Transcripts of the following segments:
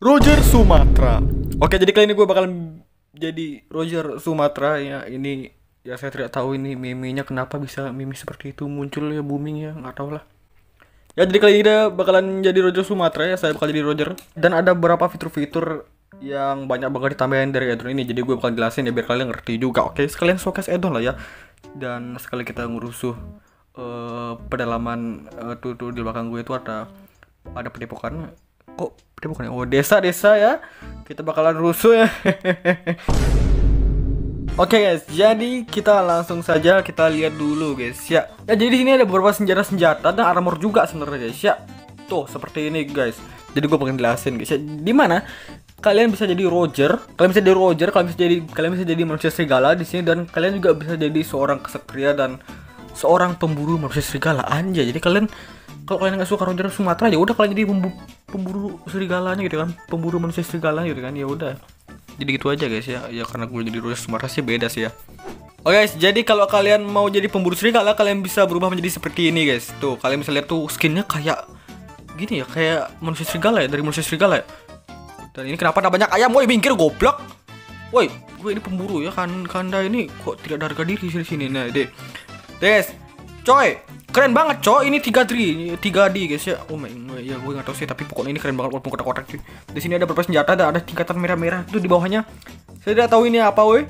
Roger Sumatera. Oke, jadi kali ini gue bakal jadi Roger Sumatera ya. Ini ya saya tidak tahu ini meme-nya kenapa bisa meme seperti itu muncul ya, booming ya, nggak tahu lah. Ya jadi kali ini bakalan jadi Roger Sumatera ya, saya bakal jadi Roger. Dan ada beberapa fitur-fitur yang banyak banget ditambahin dari Edon ini. Jadi gue bakal jelasin ya biar kalian ngerti juga. Oke, sekalian showcase Edon lah ya. Dan sekali kita ngurusuh pedalaman tuh di belakang gue itu ada pendepokan. Kok bukan ya? Oh, desa-desa ya. Kita bakalan rusuh ya. Oke guys, jadi kita langsung saja kita lihat dulu guys ya. Ya jadi di sini ada beberapa senjata dan armor juga sebenarnya guys ya. Tuh seperti ini guys. Jadi gue pengen jelasin guys ya, di mana kalian bisa jadi Roger, kalian bisa jadi manusia serigala di sini, dan kalian juga bisa jadi seorang kesatria dan seorang pemburu manusia serigala anjay. Jadi kalau kalian nggak suka Roger Sumatera ya udah kalian jadi pemburu serigalanya gitu kan, pemburu manusia serigala gitu kan, ya udah jadi gitu aja guys ya. Ya karena gue jadi Roger Sumatera sih beda sih ya. Oke guys, jadi kalau kalian mau jadi pemburu serigala kalian bisa berubah menjadi seperti ini guys. Tuh kalian bisa lihat tuh skinnya kayak gini ya, kayak manusia serigala ya, dari manusia serigala ya. Dan ini kenapa ada banyak ayam? Woi minggir goblok. Woi gue ini pemburu ya kan, kanda ini kok tidak ada harga diri di sini. Nah deh guys, coy keren banget coy, ini 3D guys ya. Oh my god, ya gue nggak tahu sih tapi pokoknya ini keren banget walaupun kotak-kotak sih. Di sini ada beberapa senjata dan ada tingkatan merah-merah tuh di bawahnya. Saya tidak tahu ini apa woi.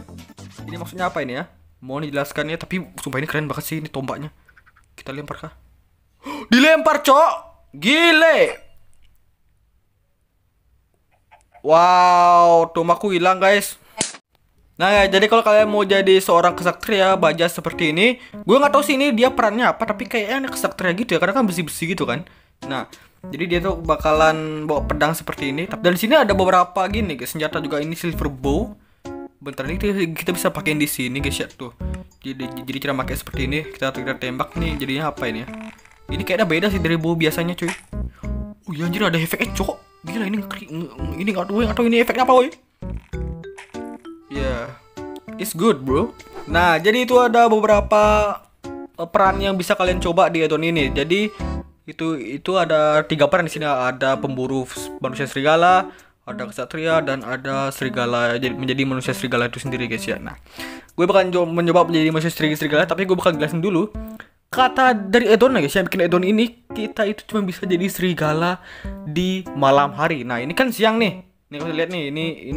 Ini maksudnya apa ini ya? Mohon dijelaskan ya, tapi sumpah ini keren banget sih ini tombaknya. Kita lempar kah? Dilempar coy. Gile. Wow, tombakku hilang guys. Nah ya, jadi kalau kalian mau jadi seorang kesatria baja seperti ini, gue nggak tahu sih ini dia perannya apa, tapi kayaknya kesatria gitu ya, karena kan besi-besi gitu kan. Nah, jadi dia tuh bakalan bawa pedang seperti ini. Dan di sini ada beberapa gini guys, senjata juga, ini silver bow. Bentar ini kita bisa pakein di sini guys ya tuh. Jadi cara pakai seperti ini, kita tembak nih, jadinya apa ini ya? Ini kayaknya beda sih dari bow biasanya cuy. Oh iya anjir ada efeknya cok. Gila ini nggak tahu ini efeknya apa woi. Yeah, it's good bro. Nah jadi itu ada beberapa peran yang bisa kalian coba di Addon ini. Jadi itu ada 3 peran di sini, ada pemburu manusia serigala, ada kesatria, dan ada serigala menjadi manusia serigala itu sendiri guys ya. Nah gue bakal mencoba menjadi manusia serigala, tapi gue bakal jelasin dulu kata dari Addon guys yang bikin Addon ini. Kita itu cuma bisa jadi serigala di malam hari. Nah ini kan siang nih. Nih kalian lihat nih,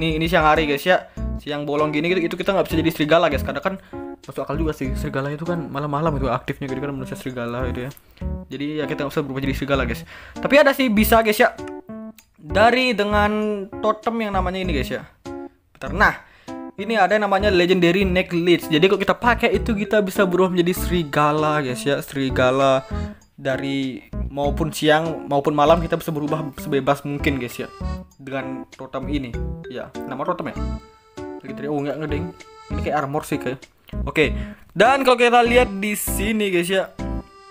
ini siang hari guys ya. Siang bolong gini gitu, itu kita nggak bisa jadi serigala guys. Karena kan masuk akal juga sih, serigala itu kan malam-malam itu aktifnya gitu kan, manusia serigala gitu ya. Jadi ya kita nggak bisa berubah jadi serigala guys. Tapi ada sih bisa guys ya, dari dengan totem yang namanya ini guys ya. Bentar, nah ini ada yang namanya legendary necklace. Jadi kalau kita pakai itu kita bisa berubah menjadi serigala guys ya. Serigala dari maupun siang maupun malam kita bisa berubah sebebas mungkin guys ya, dengan totem ini ya. Nama totem ya gitu. Oh nggak ngeding, ini kayak armor sih kayak. Oke, dan kalau kita lihat di sini guys ya,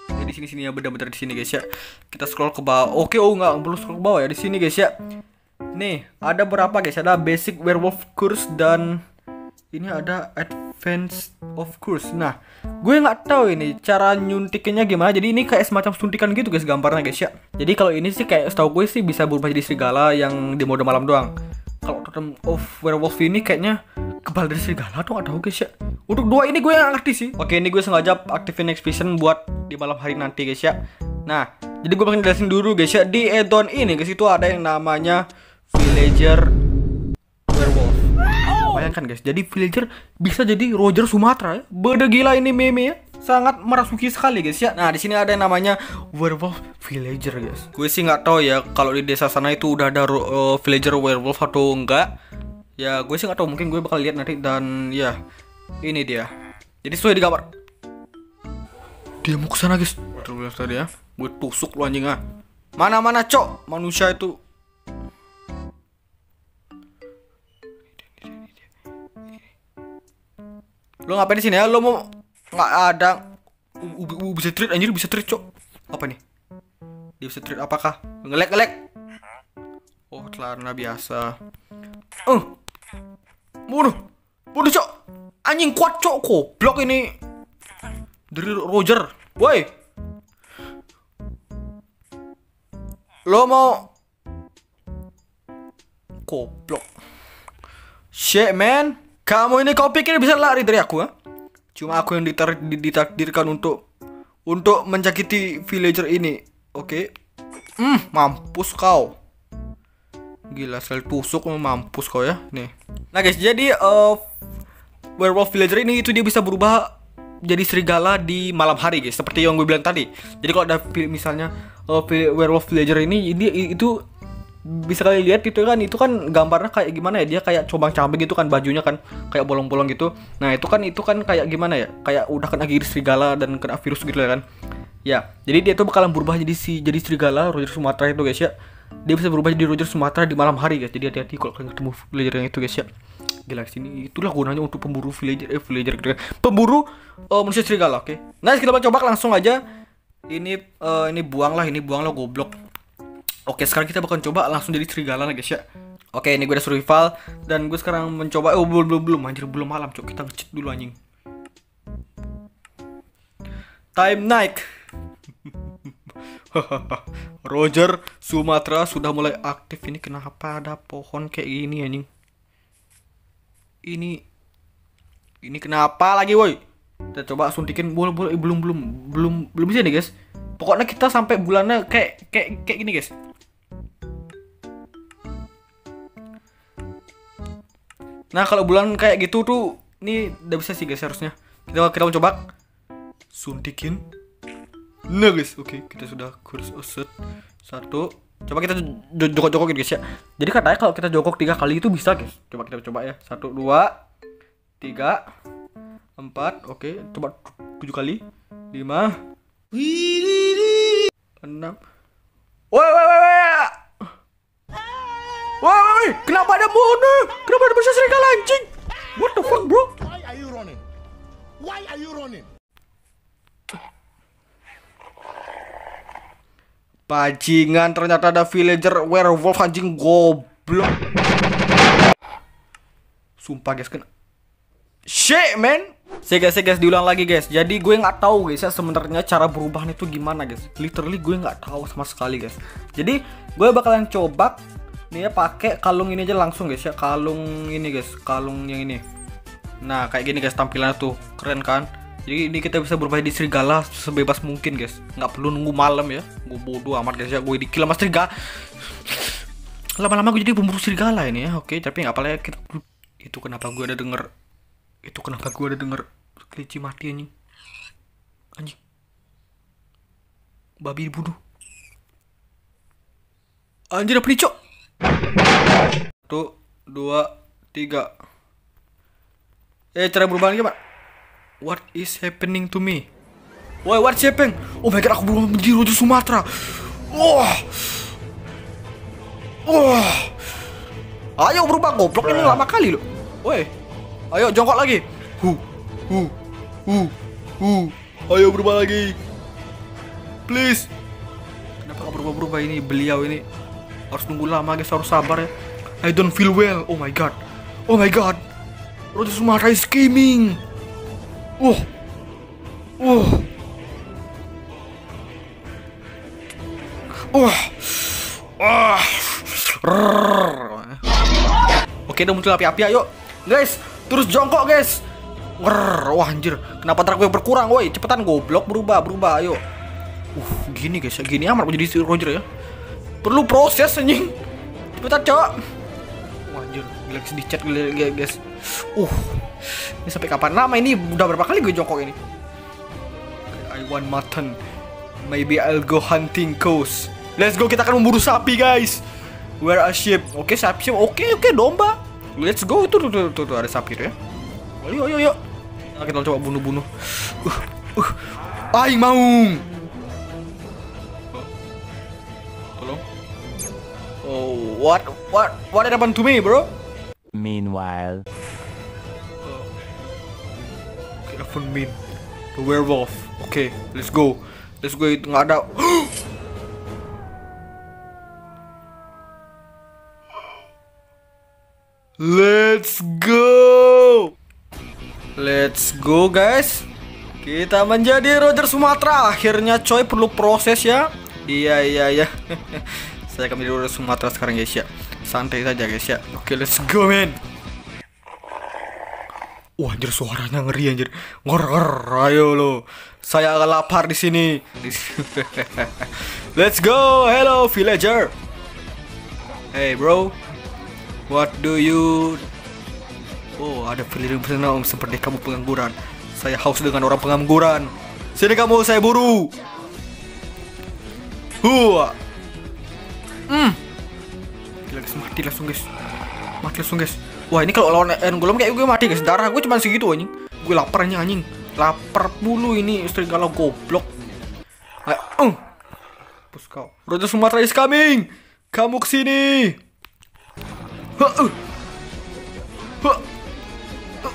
ya di sini ya, bener-bener di sini guys ya. Kita scroll ke bawah. Oke, oh nggak perlu scroll ke bawah ya, di sini guys ya. Nih ada berapa guys, ada basic werewolf course dan ini ada advanced of course. Nah gue nggak tahu ini cara nyuntikinnya gimana. Jadi ini kayak semacam suntikan gitu guys gambarnya guys ya. Jadi kalau ini sih kayak setahu gue sih bisa berubah jadi serigala yang di mode malam doang. Kalau totem of werewolf ini kayaknya kebal dari serigala tuh, ada oke sih. Untuk dua ini gue yang ngerti sih. Oke, ini gue sengaja aktifin next vision buat di malam hari nanti guys ya. Nah, jadi gue pengen jelasin dulu guys ya, di Addon ini guys itu ada yang namanya villager werewolf. Bayangkan guys, jadi villager bisa jadi Roger Sumatera ya. Beda gila ini meme ya. Sangat merasuki sekali guys ya. Nah di sini ada yang namanya werewolf villager guys. Gue sih nggak tahu ya kalau di desa sana itu udah ada villager werewolf atau enggak. Ya gue sih nggak tahu, mungkin gue bakal lihat nanti. Dan ya ini dia. Jadi sesuai di gambar. Dia mau kesana guys. Terus tadi ya, gue tusuk lu anjing ah. Mana-mana cok manusia itu. Lo ngapain di sini ya? Lo mau nggak ada bisa trade anjir, bisa trade cok. Apa nih? Dia bisa trade apakah? Ngelek. Oh, celana biasa. Bunuh cok. Anjing kuat cok, goblok ini. Dari Roger. Woi. Lo mau Goblok. Shit man, kamu ini kau pikir bisa lari dari aku, ha? Cuma aku yang ditakdirkan untuk mencakiti villager ini. Oke. Mampus kau. Gila, sel tusuk mampus kau ya. Nih. Nah guys, jadi werewolf villager ini dia bisa berubah jadi serigala di malam hari guys, seperti yang gue bilang tadi. Jadi kalau ada misalnya werewolf villager ini itu bisa kalian lihat itu kan gambarnya kayak gimana ya, dia kayak cobang-cabang gitu kan, bajunya kan kayak bolong-bolong gitu. Nah itu kan kayak gimana ya, kayak udah kena giris serigala dan kena virus gitu ya kan. Ya, jadi dia tuh bakalan berubah jadi serigala Roger Sumatera itu guys ya. Dia bisa berubah jadi Roger Sumatera di malam hari guys. Jadi hati-hati kalau kalian ketemu villager yang itu guys ya. Gila, sini itulah gunanya untuk pemburu villager gitu. Pemburu manusia serigala, oke. Okay? Nah, kita coba langsung aja. Ini buanglah goblok. Oke, sekarang kita bakal coba langsung jadi serigala lah guys ya. Oke, ini gue udah survival dan gue sekarang mencoba belum anjir, belum malam, cok. Kita nge-cheat dulu anjing. Time night. Roger Sumatera sudah mulai aktif. Ini kenapa ada pohon kayak gini anjing? Ini kenapa lagi woi? Kita coba suntikin bola-bola. Belum bisa nih guys. Pokoknya kita sampai bulannya kayak gini guys. Nah kalau bulan kayak gitu tuh, ini udah bisa sih guys harusnya. Kita mau coba suntikin. Nah guys, oke, kita sudah kurs set satu. Coba kita jokok-jokokin guys ya. Jadi katanya kalau kita jokok 3 kali itu bisa guys. Coba kita coba ya. 1, 2, 3, 4. Oke, coba 7 kali. 5, 6. Woi, kenapa ada mono? Kenapa ada manusia serigala anjing? What the fuck bro? Why are you running? Bajingan, ternyata ada villager werewolf anjing, goblok. Sumpah guys, kena. Shit man. Guys, diulang lagi guys. Jadi gue nggak tahu guys ya sebenarnya cara berubahnya itu gimana guys. Literally gue nggak tahu sama sekali guys. Jadi gue bakalan coba nih ya pakai kalung ini aja langsung guys ya. Kalung ini guys, kalung yang ini. Nah, kayak gini guys tampilannya tuh. Keren kan? Jadi ini kita bisa berubah di serigala sebebas mungkin guys. Nggak perlu nunggu malam ya. Gue bodoh amat guys ya. Gue di-kill sama serigala. Lama-lama gue jadi pemburu serigala ini ya. Oke, tapi nggak apa-apa ya. Itu kenapa gue ada denger kelinci mati anjing. Anjing. Babi dibunuh. Anjir apa nih cok? 1, 2, 3. Cara berubah lagi pak. What is happening to me? Woi, what's happening? Oh my god, aku berubah menjadi Roger Sumatera. Oh. Ayo berubah goblok, ini lama kali loh. Woi. Ayo jongkok lagi. Ayo berubah lagi. Please. Kenapa enggak berubah-berubah ini? Beliau ini harus nunggu lama guys, harus sabar ya. I don't feel well. Oh my god. Roger Sumatera is scheming. Oke, udah muncul api-api yuk. Guys, terus jongkok, guys. Wah, anjir. Kenapa track gue berkurang, woi? Cepetan goblok, berubah, ayo. Gini guys, ya gini amat jadi si Roger ya. Perlu proses anjing. Cepetan, cok. Wah, anjir. Gila di chat guys. Ini sampai kapan lama ini? Udah berapa kali gue jongkok ini? I want mutton. Maybe I'll go hunting coast. Let's go, kita akan memburu sapi guys. Where a sheep? Oke, sapi. Oke, domba. Let's go. Tuh, ada sapi tuh ya. Ayo. Nah, kita coba bunuh. Aing maung. Tolong. Oh, what happened to me, bro? Meanwhile, the werewolf. Oke, let's go. Itu nggak ada. Let's go guys. Kita menjadi Roger Sumatera. Akhirnya coy, perlu proses ya. Iya. Saya akan menjadi Roger Sumatera sekarang guys ya. santai saja guys ya. Oke, let's go men. Wah, anjir suaranya ngeri anjir. Ngor-ngor, ayo lo. Saya agak lapar di sini. Let's go. Hello villager. Hey bro. What do you? Oh, ada pilihan-pilihan seperti kamu pengangguran. Saya haus dengan orang pengangguran. Sini kamu, saya buru. Hua. Gila guys, mati langsung guys. Mati langsung guys. Wah, ini kalau lawan Iron Golem kayak gue mati guys. Darah gue cuma segitu anjing. Gue lapar anjing. Lapar mulu ini serigala goblok. Pus kau. Roger Sumatera is coming. Kamu ke sini.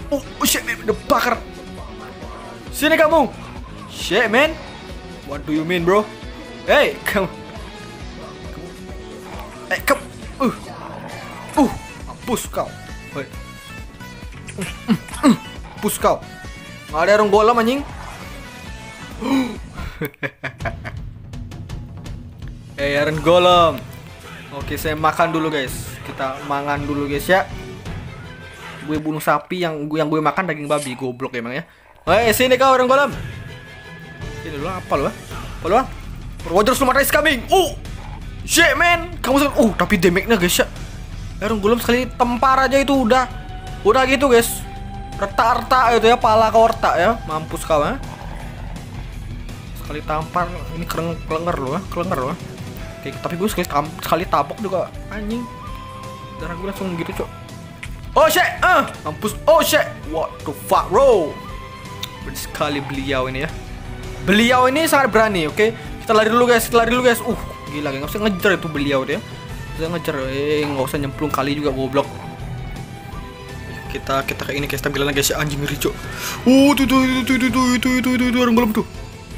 Oh shit, dibakar. Sini kamu. Shit man. What do you mean, bro? Hey, kamu. Eh, kamu. Pus kau. Push kau. Nggak ada orang golem anjing. Eh, Iron Golem. Oke, saya makan dulu guys. Kita mangan dulu guys ya. Gue bunuh sapi, yang gue makan daging babi. Goblok emang ya. Eh, sini kau Iron Golem. Ini dulu apa lo? Apa lo? Roger Sumatera is coming. Shit man. Kamu sekarang. Tapi damage-nya guys ya. Iron Golem sekali tempar aja itu udah. Udah gitu guys, retak-retak itu ya, pala kau retak ya, mampus kau ya. Sekali tampar, ini kelenger loh. Oke, tapi gue sekali tabok juga, anjing. Darah gue langsung gitu cok. Oh shit, mampus, oh shit, what the fuck bro. Berani sekali beliau ini ya. Beliau ini sangat berani, oke. Kita lari dulu guys, gila gak usah ngejar itu beliau dia. Bisa ngejar, gak usah nyemplung kali juga goblok. Kita kayak ini guys, tampilannya guys ya, anjing ngeri cok. Itu orang golem tuh.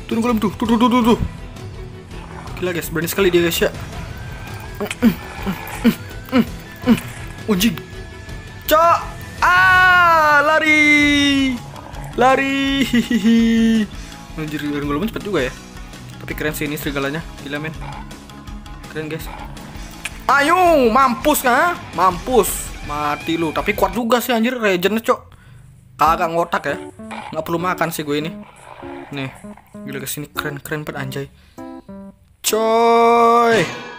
Turun golem tuh. Tuh. Gila guys, berani sekali dia guys ya. Anjing. Cok. Lari. Anjir, orang golem cepat juga ya. Tapi keren sih ini serigalanya. Gila men. Keren guys. Ayo, mampus kah? Mampus. Mati lu, tapi kuat juga sih anjir regennya cok. Kagak ngotak ya. Nggak perlu makan sih gue ini. Nih, gila kesini keren-keren banget anjay. Coy.